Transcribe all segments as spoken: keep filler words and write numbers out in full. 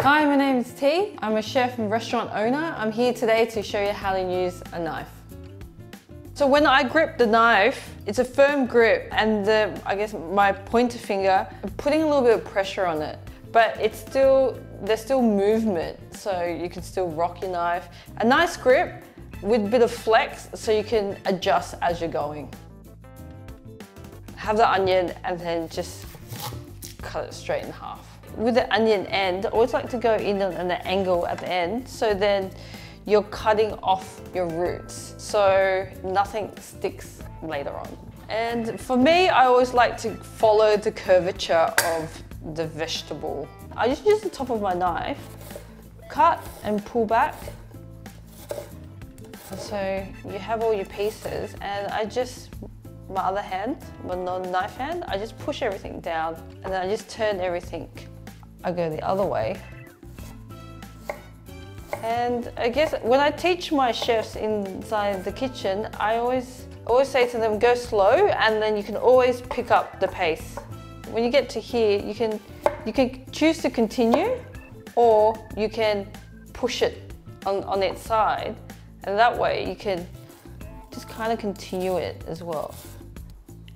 Hi, my name is Thi. I'm a chef and restaurant owner. I'm here today to show you how to use a knife. So when I grip the knife, it's a firm grip and the, I guess my pointer finger, I'm putting a little bit of pressure on it, but it's still, there's still movement, so you can still rock your knife. A nice grip with a bit of flex so you can adjust as you're going. Have the onion and then just cut it straight in half. With the onion end, I always like to go in on an angle at the end, so then you're cutting off your roots, so nothing sticks later on. And for me, I always like to follow the curvature of the vegetable. I just use the top of my knife, cut and pull back. So you have all your pieces, and I just my other hand, my non-knife hand, I just push everything down and then I just turn everything. I go the other way. And I guess when I teach my chefs inside the kitchen, I always, always say to them, go slow and then you can always pick up the pace. When you get to here, you can, you can choose to continue or you can push it on, on its side, and that way you can just kind of continue it as well.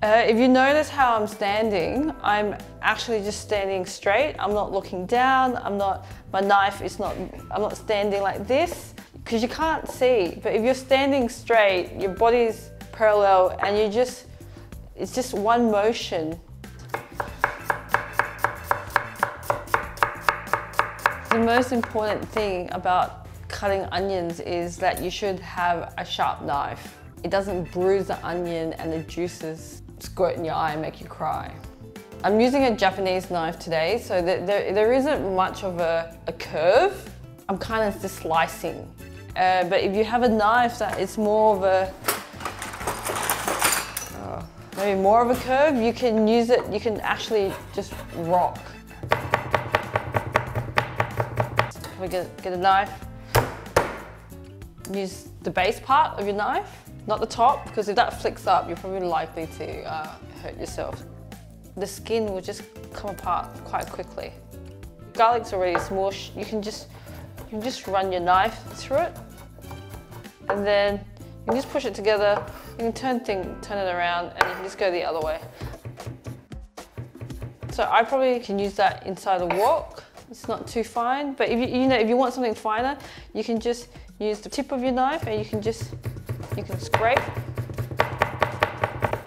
Uh, if you notice how I'm standing, I'm actually just standing straight. I'm not looking down. I'm not, my knife is not, I'm not standing like this because you can't see. But if you're standing straight, your body's parallel and you just, it's just one motion. The most important thing about cutting onions is that you should have a sharp knife. It doesn't bruise the onion and the juices squirt in your eye and make you cry. I'm using a Japanese knife today, so that there, there isn't much of a, a curve. I'm kind of just slicing. Uh, but if you have a knife that is more of a, oh, maybe more of a curve, you can use it, you can actually just rock. We get, get a knife, use the base part of your knife. Not the top, because if that flicks up, you're probably likely to uh, hurt yourself. The skin will just come apart quite quickly. Garlic's already smooshed. You can just you can just run your knife through it, and then you can just push it together. You can turn thing, turn it around, and you can just go the other way. So I probably can use that inside a wok. It's not too fine, but if you you know if you want something finer, you can just use the tip of your knife, and you can just. You can scrape.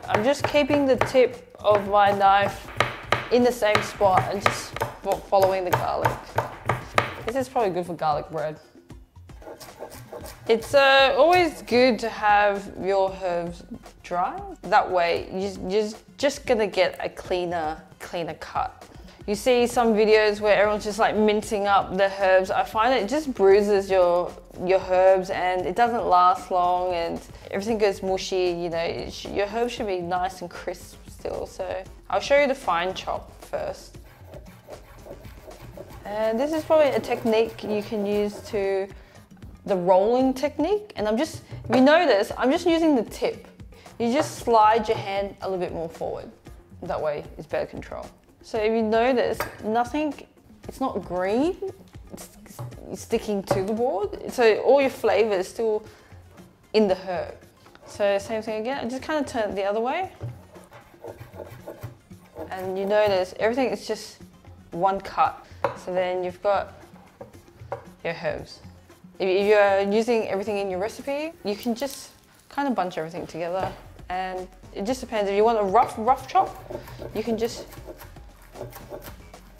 I'm just keeping the tip of my knife in the same spot and just following the garlic. This is probably good for garlic bread. It's uh, always good to have your herbs dry. That way you're just gonna get a cleaner, cleaner cut. You see some videos where everyone's just like mincing up the herbs. I find it just bruises your your herbs and it doesn't last long and everything goes mushy, you know. It your herbs should be nice and crisp still. So I'll show you the fine chop first. And this is probably a technique you can use to the rolling technique. And I'm just, if you notice, I'm just using the tip. You just slide your hand a little bit more forward. That way it's better control. So if you notice, nothing, it's not green, it's, it's sticking to the board. So all your flavour is still in the herb. So same thing again, I just kind of turn it the other way. And you notice everything is just one cut. So then you've got your herbs. If you're using everything in your recipe, you can just kind of bunch everything together. And it just depends, if you want a rough, rough chop, you can just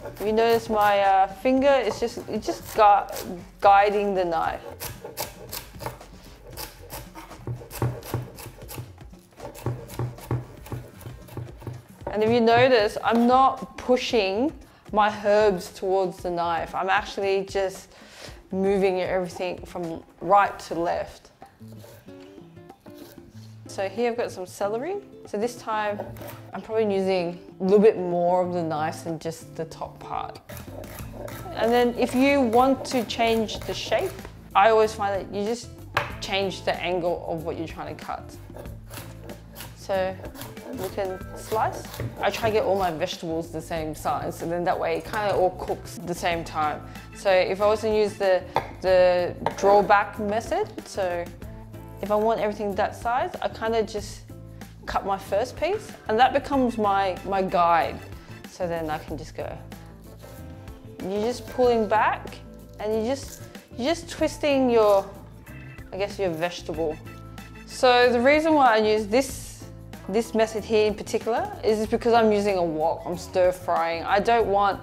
if you notice my uh, finger is just it's just gu guiding the knife. And if you notice, I'm not pushing my herbs towards the knife. I'm actually just moving everything from right to left. So here I've got some celery. So this time I'm probably using a little bit more of the knife than just the top part. And then if you want to change the shape, I always find that you just change the angle of what you're trying to cut. So you can slice. I try to get all my vegetables the same size, and then that way it kind of all cooks at the same time. So if I was to use the, the drawback method, so if I want everything that size, I kind of just cut my first piece, and that becomes my, my guide. So then I can just go. You're just pulling back, and you just, you're just twisting your, I guess, your vegetable. So the reason why I use this, this method here in particular is because I'm using a wok, I'm stir frying. I don't want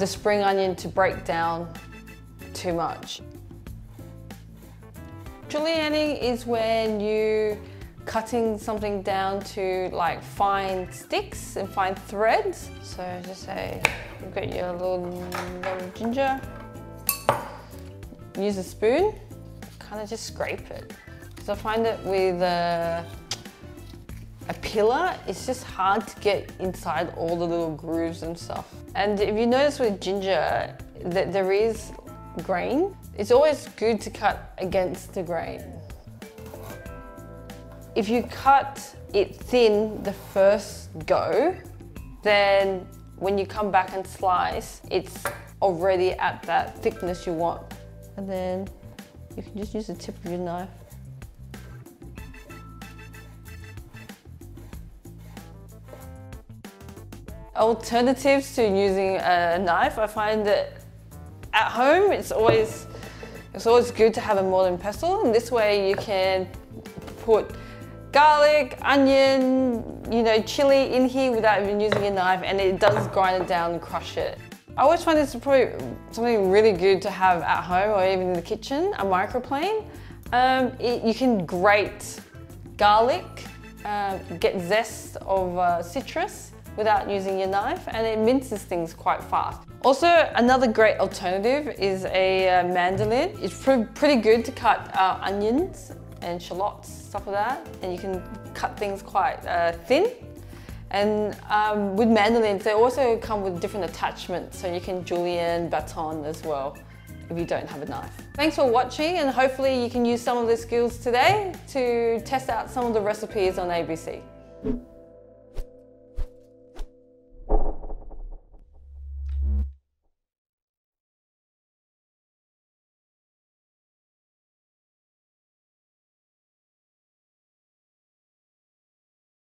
the spring onion to break down too much. Julienning is when you cutting something down to like fine sticks and fine threads. So just say, you've got your little, little ginger. Use a spoon, kind of just scrape it. Because I find it with a, a pillar, it's just hard to get inside all the little grooves and stuff. And if you notice with ginger, that there is grain. It's always good to cut against the grain. If you cut it thin the first go, then when you come back and slice, it's already at that thickness you want. And then you can just use the tip of your knife. Alternatives to using a knife, I find that at home, it's always, it's always good to have a modern pestle, and this way you can put garlic, onion, you know, chili in here without even using a knife, and it does grind it down and crush it. I always find this probably something really good to have at home or even in the kitchen, a microplane. Um, it, you can grate garlic, uh, get zest of uh, citrus without using your knife, and it minces things quite fast. Also, another great alternative is a uh, mandolin. It's pr pretty good to cut uh, onions and shallots, stuff like that, and you can cut things quite uh, thin. And um, with mandolins, they also come with different attachments, so you can julienne, baton as well, if you don't have a knife. Thanks for watching, and hopefully you can use some of the skills today to test out some of the recipes on A B C.